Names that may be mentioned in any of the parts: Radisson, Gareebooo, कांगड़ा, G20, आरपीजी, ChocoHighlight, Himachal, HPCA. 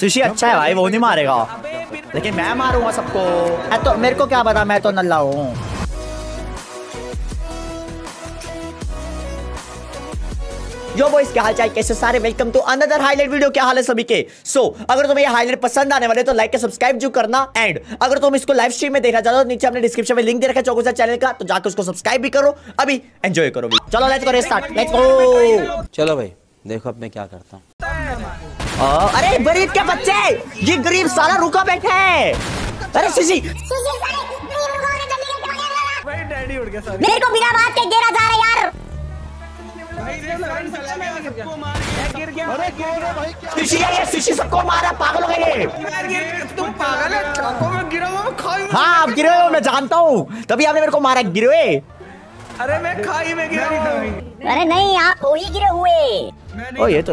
Sushi अच्छा है भाई, वो नहीं मारेगा लेकिन मैं मारूंगा सबको। तो मेरे को क्या पता, मैं तो नल्ला हूँ। यो बॉयज क्या हाल चाल, कैसे सारे, welcome to another highlight video. क्या हाल है सभी के। अगर तुम्हें ये हाईलाइट पसंद आने वाले तो लाइक और सब्सक्राइब जो करना। एंड अगर तुम इसको लाइव स्ट्रीम में देखना चाहते हो तो नीचे अपने डिस्क्रिप्शन में लिंक दे रखा है चौकोसा चैनल का, तो जाकर उसको सब्सक्राइब भी करो। अभी एंजॉय करो। चलो लेट्स करो स्टार्ट, लेट्स गो। चलो भाई देखो अब मैं क्या करता हूँ। अरे गरीब के बच्चे, ये गरीब साला रुका बैठा है। अरे सुशी मेरे को बिना बात के घेरा जा रहा है यार। सबको मारा, पागल हो गए। तुम पागल है, चाकू में गिरा हुआ मैं खाई। हाँ आप गिरे हो, मैं जानता हूँ, तभी आपने मेरे को मारा। गिरे, अरे मैं खाई में गिरा। अरे नहीं आप वही गिरे हुए। ओ ये तो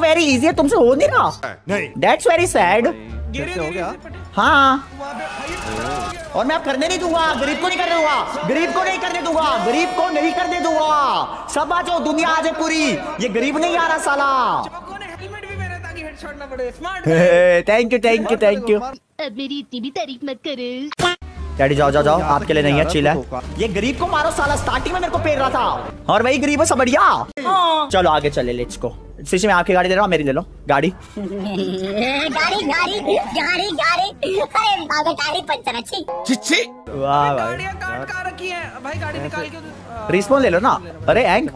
वेरी इजी है, तुमसे हो नहीं रहा। That's very sad. हाँ और मैं अब करने नहीं दूंगा, गरीब को नहीं करने दूंगा, गरीब को नहीं करने दूंगा, गरीब को नहीं करने दूंगा। सब आ जाओ, दुनिया आ जाए पूरी, ये गरीब नहीं आ रहा साला। Thank you. अब मेरी इतनी भी तारीफ मत करो। डैडी जाओ, आपके लिए नहीं है, चिल है। ये गरीब को मारो साला, स्टार्टिंग में मेरे को पेड़ रहा था और वही गरीब है समझिया। चलो आगे चले, लेट्स गो। शीशी में आपकी गाड़ी दे रहा हूँ, मेरी ले लो गाड़ी। गाड़ी अरे गाड़ी पंचर अच्छी। चिच्ची वाह भाई, गाड़ी कहाँ रखी है भाई, गाड़ी निकाल के रिस्पॉन्स ले लो ना। अरे एंग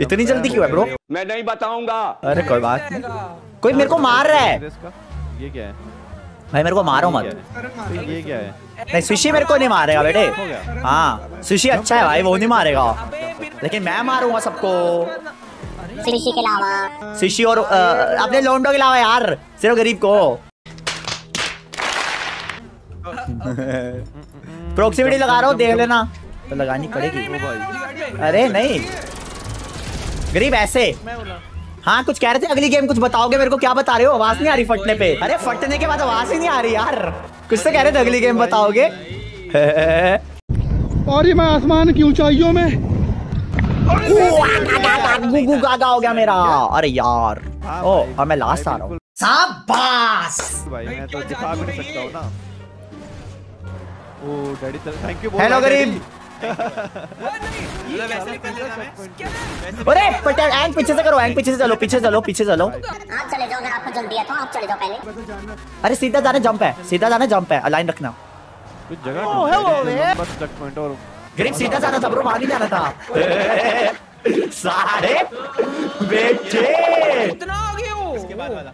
इतनी जल्दी क्यों है ब्रो। मैं नहीं बताऊंगा। अरे कोई बात नहीं। कोई मेरे को मार रहा है, ये क्या है भाई, मेरे को मारो मत। ये क्या है। नहीं सुशी मेरे को नहीं मारेगा बेटे। हाँ सुशी अच्छा है भाई, वो नहीं मारेगा लेकिन मैं मारूंगा सबको। सुशी के अलावा, सुशी और अपने लोंडो के अलावा यार, सिर्फ गरीब को। प्रोक्सिमिटी लगा रहा हूँ, देख लेना। तो लगानी पड़ेगी। अरे नहीं गरीब ऐसे। हाँ कुछ कह रहे थे, अगली गेम कुछ बताओगे मेरे को। क्या बता रहे हो, आवाज नहीं आ रही फटने पे। अरे फटने के बाद आवाज ही नहीं आ रही यार। कुछ तो कह रहे थे, अगली गेम बताओगे। और ये मैं आसमान की ऊंचाइयों में गूगू गागा हो गया मेरा। अरे यार ओ, और मैं लास्ट आ रहा हूँ। हेलो गरीब। अरे पटेल एंग पीछे से करो, एंग पीछे से चलो, पीछे चलो। आप चले जाओ, अगर आपको जल्दी है तो आप चले जाओ पहले। अरे सीधा जाने जंप है, अलाइन रखना कुछ जगह बस टच पॉइंट। और गरीब सीधा जाना था ब्रो, मार ही जाना था। सारे बेचे इतना हो गया, वो उसके बाद वाला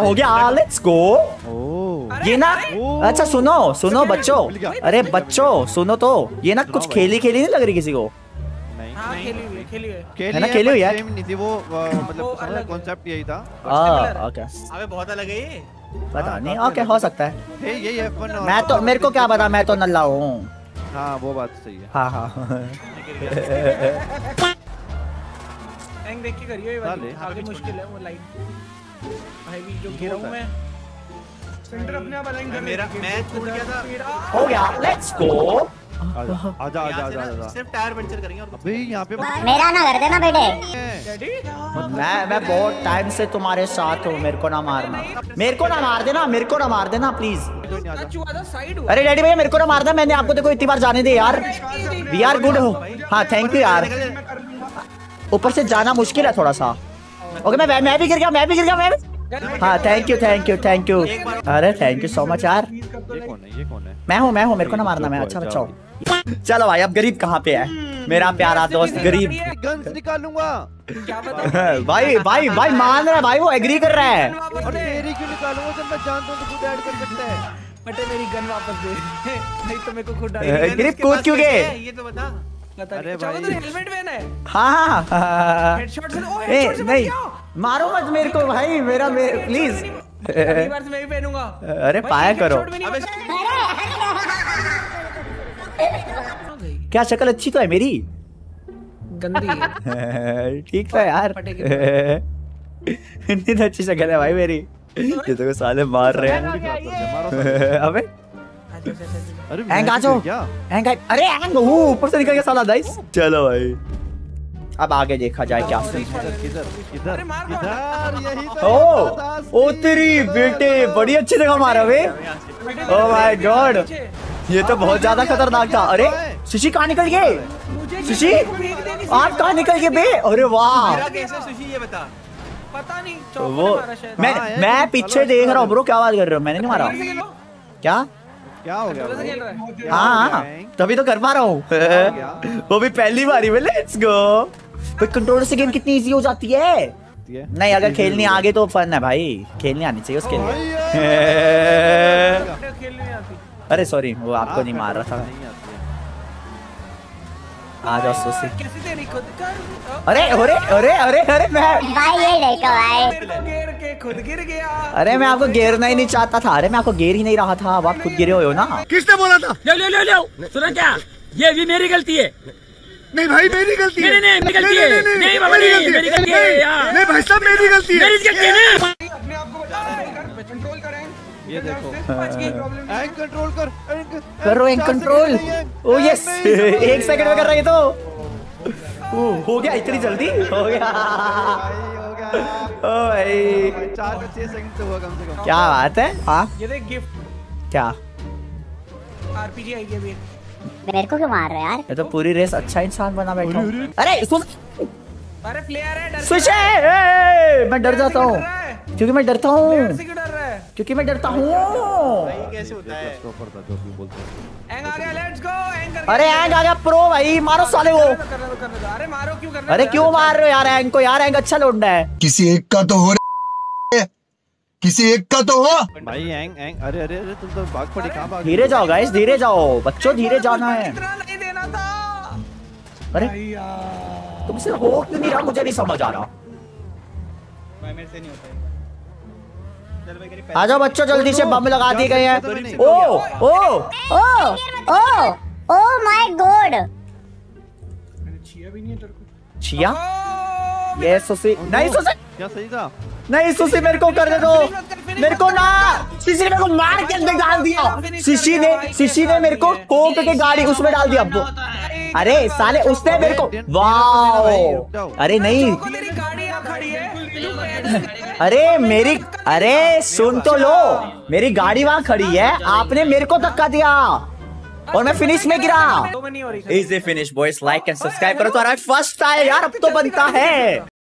हो गया। Let's go. ये ना अच्छा सुनो बच्चों, अरे बच्चों सुनो तो, ये ना कुछ खेली नहीं लग रही किसी को। खेली हुई यार, वो मतलब कॉन्सेप्ट यही था। ओके अबे बहुत अलग है ये, पता नहीं। ओके हो सकता है यही है, मैं तो मेरे को क्या पता, मैं तो नल्ला हूँ। हाँ वो बात सही है। हाँ एंग देख के करियो, ये वाली आगे मुश्किल है वो लाइन। भाई भी जो गिरा हूं मैं, सेंटर अपने आप अलाइन कर मेरा। मैं छूट गया था, हो गया। Let's go. आजा सिर्फ टायर पंचर करेंगे और अभी यहां पे मेरा ना कर देना बेटे। डैडी मैं बहुत टाइम से तुम्हारे साथ हूं, मेरे को ना मार देना प्लीज। अरे डैडी भैया मेरे को ना मार देना, मैंने आपको देखो इतनी बार जाने दे यार। वी आर गुड हो। हां थैंक यू यार। ऊपर से जाना मुश्किल है थोड़ा सा। ओके मैं भी गिर गया, मैं भी। हाँ थैंक यू। अरे थैंक यू सो मच यार। ये कौन है? मैं हूँ, मेरे को ना मारना। मैं अच्छा हूँ। चलो भाई अब गरीब कहाँ पे है मेरा प्यारा दोस्त गरीब। गन्स निकालूंगा क्या पता। भाई मान रहा है भाई, वो एग्री कर रहा है। गरीब कूद क्यों गए। अरे भाई हेलमेट पहना है। हाँ हेडशॉट से। ओ हेडशॉट से नहीं मारो मत मेरे को भाई, मेरा प्लीज। अगली बार से मैं भी पहनूंगा। अरे पाया करो। क्या शक्ल अच्छी तो है मेरी, गंदी ठीक था यार। इतनी अच्छी शक्ल है भाई मेरी, ये तो साले मार रहे हैं। अबे एंग आ जाओ। एंग अरे एंग ऊपर से निकल गया साला। दाइस चलो भाई अब आगे देखा जाए क्या सीन है। ओ तेरी बेटे बड़ी अच्छी जगह मारा बे। ओ माय गॉड ये तो बहुत ज्यादा खतरनाक था। अरे सुशी कहाँ निकल गए? सुशी आप कहाँ निकल गए बे? अरे वाह पता नहीं वो मैं पीछे देख रहा हूँ ब्रो। क्या आवाज कर रहे हो? मैंने नहीं मारा। क्या क्या हो गया? हाँ तभी तो कर पा रहा हूँ वो भी पहली बारी में। Let's go. पर कंट्रोलर से गेम कितनी इजी हो जाती है। नहीं अगर खेलनी आगे तो फन है भाई, खेलनी आनी चाहिए उसके लिए। अरे सॉरी वो आपको नहीं मार रहा था। आ जाओ अरे अरे अरे अरे अरे मैं भाई ये लड़का भाई खुद गिर गया। अरे मैं आपको गिरना ही नहीं चाहता था। अरे मैं आपको गिर ही नहीं रहा था, आप खुद गिरे हो ना। किसने बोला था? ले ले ले ले सुना क्या? ये भी मेरी गलती है। नहीं भाई मेरी गलती है। नहीं नहीं गलती है। नहीं बाबा मेरी गलती है। नहीं भाई सब मेरी गलती है। मेरी गलती है ना। अपने आप को बचा रहे कंट्रोल करें। ये देखो एंग कंट्रोल कर करो एंग कंट्रोल। ओ यस 1 सेकंड में कर रहा है तो हो गया। इतनी जल्दी हो गया? ओ भाई 4-6 सेकंड तो हुआ कम से कम। क्या बात है। हां ये देख गिफ्ट। क्या आरपीजी आई गई अभी? मेरे को क्यों मार रहा है यार? ये तो पूरी रेस अच्छा इंसान बना बैठा। अरे अरे प्लेयर है डर। मैं डर जाता हूँ क्योंकि मैं डरता हूँ क्योंकि मैं डरता हूँ। अरे एंग आ गया प्रो भाई। मारो साले वो। अरे मारो क्यों? अरे क्यों मार रहे हो यार एंग को? यार एंग अच्छा लौटना है। किसी एक का तो हो, किसी एक का तो हो भाई। एंग एंग अरे अरे अरे तुम तो भाग पड़े। कहाँ भाग? धीरे जाओ गाइस, धीरे जाओ बच्चों, धीरे जाना है। अरे तुमसे हो क्यों नहीं रहा? मुझे नहीं समझ आ रहा। मेरे से नहीं होता। आ जाओ बच्चों जल्दी से, बम लगा दिए गए हैं। Oh oh oh oh oh my God. छिया भी नहीं है तेरे को? छिया ये सुशी नहीं। सुशी क्या सही था? नहीं सुशी मेरे को करने दो, मेरे को ना। सुशी ने को मार के अंदर डाल दिया। सुशी ने मेरे को कोक के गाड़ी उसमें डाल दिया। अरे साले उसने मेरे को वाओ। अरे नहीं अरे मेरी अरे सुन तो लो, मेरी गाड़ी वहाँ खड़ी है, आपने मेरे को धक्का दिया और मैं फिनिश में गिरा। Easy finish boys, like and subscribe करो। तो फर्स्ट टाइम यार अब तो बनता है।